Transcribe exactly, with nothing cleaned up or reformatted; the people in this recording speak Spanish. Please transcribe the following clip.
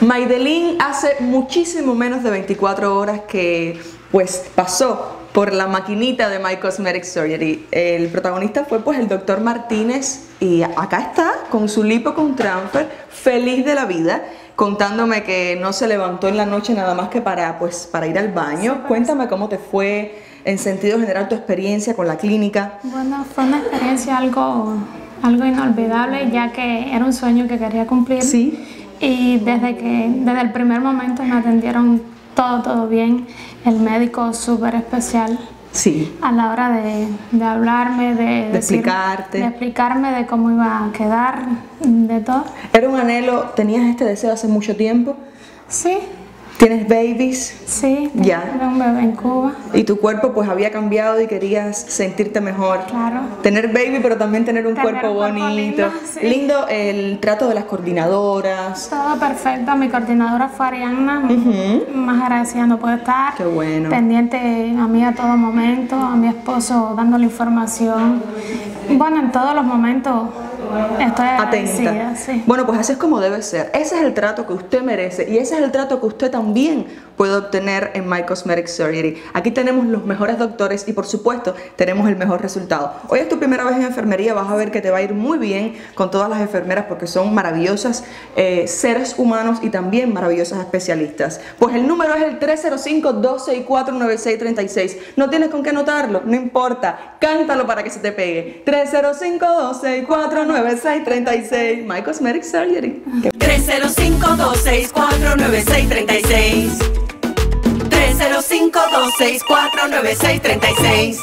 Maydelin hace muchísimo menos de veinticuatro horas que pues pasó por la maquinita de My Cosmetic Surgery. El protagonista fue pues el doctor Martínez, y acá está con su lipo con transfer, feliz de la vida, contándome que no se levantó en la noche nada más que para, pues, para ir al baño. Cuéntame cómo te fue en sentido general tu experiencia con la clínica. Bueno, fue una experiencia algo, algo inolvidable, ya que era un sueño que quería cumplir. Sí. Y desde, que, desde el primer momento me atendieron todo, todo bien, el médico súper especial. Sí. A la hora de, de hablarme, de, de decir, explicarte. De explicarme de cómo iba a quedar, de todo. ¿Era un anhelo? ¿Tenías este deseo hace mucho tiempo? Sí. ¿Tienes babies? Sí, ya. Era un bebé en Cuba. Y tu cuerpo pues había cambiado y querías sentirte mejor. Claro. Tener baby, pero también tener un tener cuerpo, cuerpo bonito. Lindo, sí. Lindo el trato de las coordinadoras. Todo perfecto. Mi coordinadora fue Ariana. Uh-huh. Más agradecida no puedo estar. Qué bueno. Pendiente a mí a todo momento, a mi esposo dándole información. Bueno, en todos los momentos estoy atenta. Sí. Bueno, pues así es como debe ser. Ese es el trato que usted merece y ese es el trato que usted también puede obtener en My Cosmetic Surgery. Aquí tenemos los mejores doctores y por supuesto tenemos el mejor resultado. Hoy es tu primera vez en enfermería, vas a ver que te va a ir muy bien con todas las enfermeras, porque son maravillosas eh, seres humanos y también maravillosas especialistas. Pues el número es el tres cero cinco, dos seis cuatro, nueve seis tres seis. No tienes con qué anotarlo, no importa, cántalo para que se te pegue. tres cero cinco, dos seis cuatro, nueve seis tres seis. My Cosmetic Surgery. tres cero cinco, dos seis cuatro, nueve seis tres seis. tres cero cinco, dos seis cuatro, nueve seis tres seis.